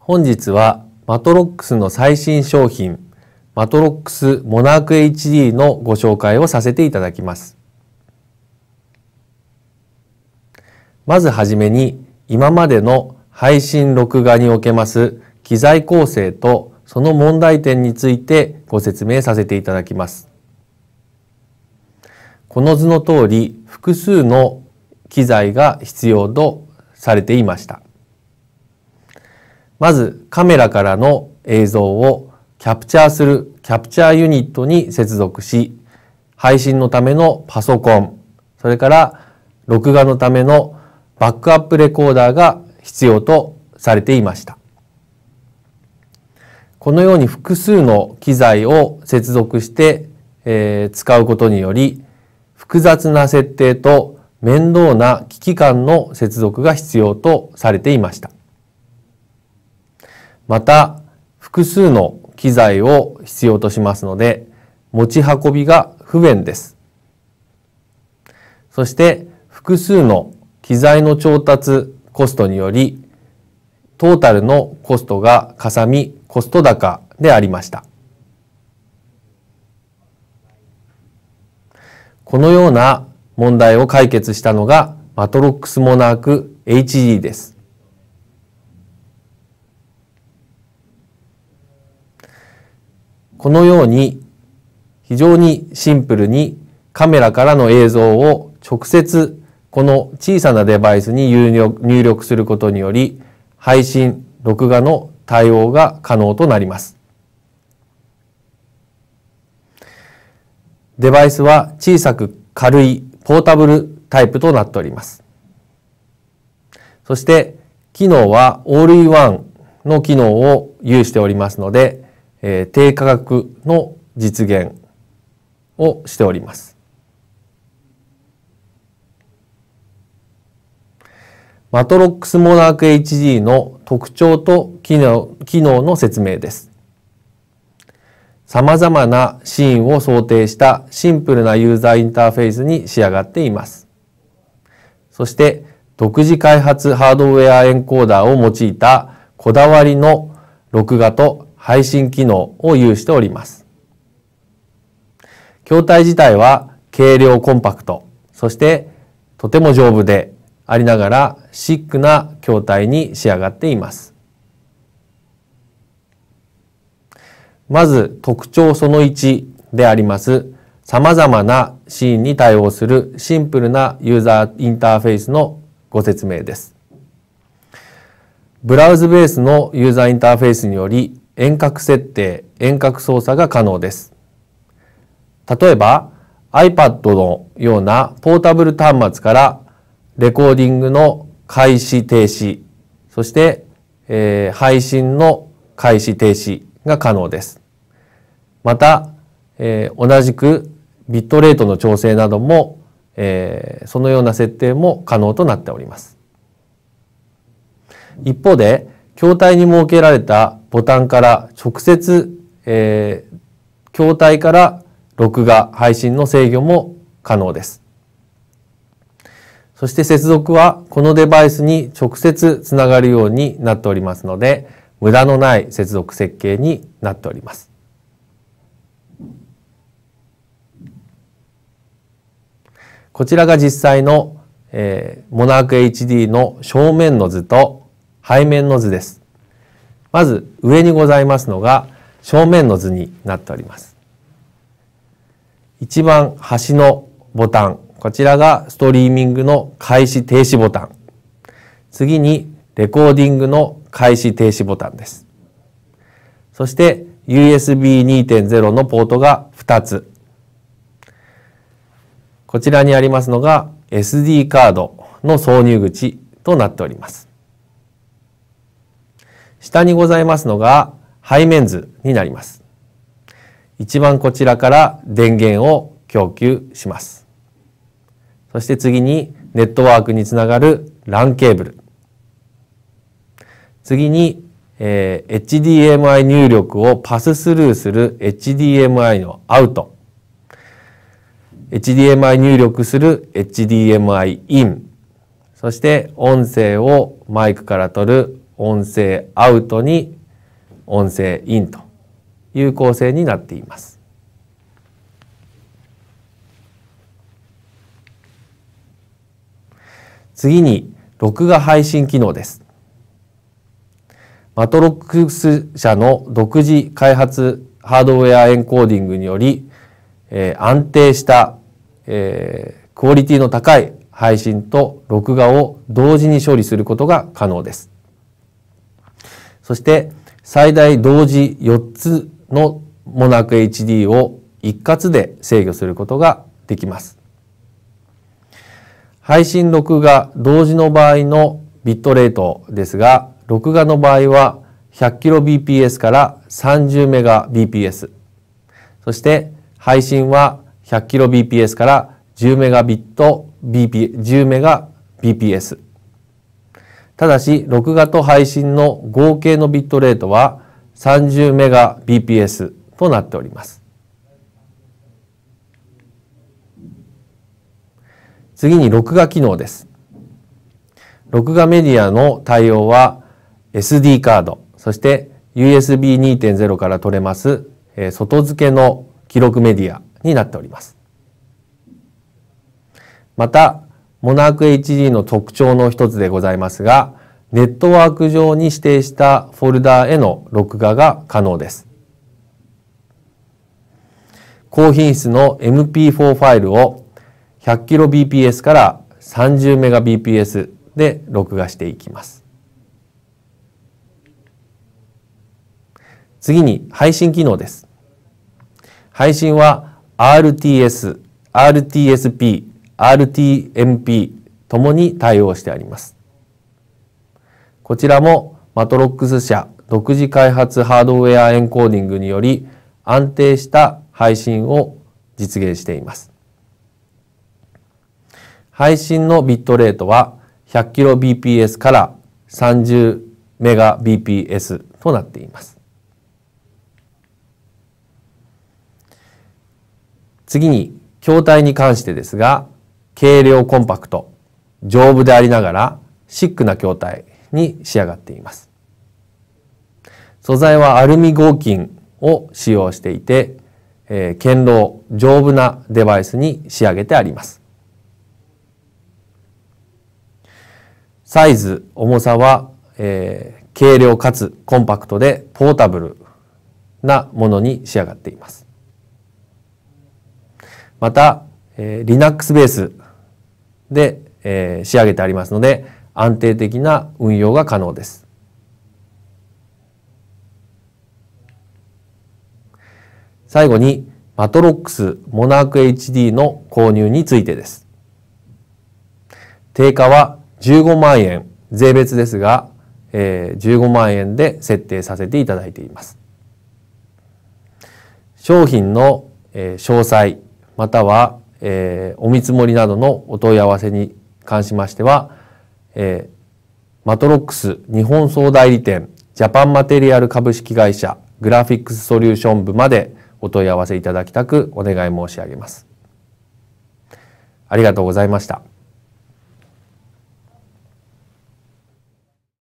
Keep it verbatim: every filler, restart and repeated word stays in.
本日はマトロックスの最新商品マトロックスモナーク エイチディー のご紹介をさせていただきます。まずはじめに今までの配信録画におけます機材構成とその問題点についてご説明させていただきます。この図の通り複数の機材が必要とされていました。まずカメラからの映像をキャプチャーするキャプチャーユニットに接続し、配信のためのパソコン、それから録画のためのバックアップレコーダーが必要とされていました。このように複数の機材を接続して、えー、使うことにより、複雑な設定と面倒な機器間の接続が必要とされていました。また複数の機材を必要としますので持ち運びが不便です。そして複数の機材の調達コストによりトータルのコストがかさみコスト高でありました。このような問題を解決したのがマトロックスモナーク エイチディー です。このように非常にシンプルにカメラからの映像を直接この小さなデバイスに入力、入力することにより配信・録画の対応が可能となります。デバイスは小さく軽いポータブルタイプとなっております。そして機能はオールインワンの機能を有しておりますので低価格の実現をしております。マトロックスモナーク エイチディー の特徴と機能、機能の説明です。様々なシーンを想定したシンプルなユーザーインターフェースに仕上がっています。そして独自開発ハードウェアエンコーダーを用いたこだわりの録画と配信機能を有しております。筐体自体は軽量コンパクト、そしてとても丈夫でありながらシックな筐体に仕上がっています。まず特徴そのいちであります様々なシーンに対応するシンプルなユーザーインターフェースのご説明です。ブラウズベースのユーザーインターフェースにより遠隔設定、遠隔操作が可能です。例えば iPad のようなポータブル端末からレコーディングの開始停止、そして、えー、配信の開始停止が可能です。また、えー、同じくビットレートの調整なども、えー、そのような設定も可能となっております。一方で筐体に設けられたボタンから直接、えー、筐体から録画配信の制御も可能です。そして接続はこのデバイスに直接つながるようになっておりますので無駄のない接続設計になっております。こちらが実際の、えー、モナーク エイチディー の正面の図と背面の図です。まず上にございますのが正面の図になっております。一番端のボタン、こちらがストリーミングの開始停止ボタン。次にレコーディングの開始停止ボタンです。そして ユーエスビーにてんゼロ のポートがふたつ。こちらにありますのが エスディー カードの挿入口となっております。下にございますのが背面図になります。一番こちらから電源を供給します。そして次にネットワークにつながる ラン ケーブル。次に、えー、エイチディーエムアイ 入力をパススルーする エイチディーエムアイ のアウト。エイチディーエムアイ 入力する エイチディーエムアイ イン。そして音声をマイクから取る音声アウトに音声インという構成になっています。次に録画配信機能です。マトロックス社の独自開発ハードウェアエンコーディングにより、えー、安定した、えー、クオリティの高い配信と録画を同時に処理することが可能です。そして最大同時よっつのモナーク エイチディー を一括で制御することができます。配信録画同時の場合のビットレートですが、録画の場合は ひゃくキロビーピーエス から さんじゅうメガビーピーエス、 そして配信は ひゃくキロビーピーエス から じゅうメガビーピーエス。 ただし録画と配信の合計のビットレートは さんじゅうメガビーピーエス となっております。次に録画機能です。録画メディアの対応は エスディー カード、そして ユーエスビーにてんゼロ から取れます外付けの記録メディアになっております。また、モナーク エイチディー の特徴の一つでございますが、ネットワーク上に指定したフォルダへの録画が可能です。高品質の エムピーフォー ファイルを ひゃくキロビーピーエス から さんじゅうメガビーピーエス で録画していきます。次に配信機能です。配信は アールティーエス、アールティーエスピー、アールティーエムピー ともに対応してあります。こちらもマトロックス社独自開発ハードウェアエンコーディングにより安定した配信を実現しています。配信のビットレートは ひゃくキロビーピーエス から さんじゅうメガビーピーエス となっています。次に筐体に関してですが、軽量コンパクト、丈夫でありながらシックな筐体に仕上がっています。素材はアルミ合金を使用していて、えー、堅牢、丈夫なデバイスに仕上げてあります。サイズ、重さは、えー、軽量かつコンパクトでポータブルなものに仕上がっています。また、えー、Linux ベースで、えー、仕上げてありますので、安定的な運用が可能です。最後に、マトロックスモナーク エイチディー の購入についてです。定価はじゅうごまんえん、税別ですが、えー、じゅうごまんえんで設定させていただいています。商品の、えー、詳細、または、えー、お見積もりなどのお問い合わせに関しましては、えー、マトロックス日本総代理店ジャパンマテリアル株式会社グラフィックスソリューション部までお問い合わせいただきたくお願い申し上げます。ありがとうございました。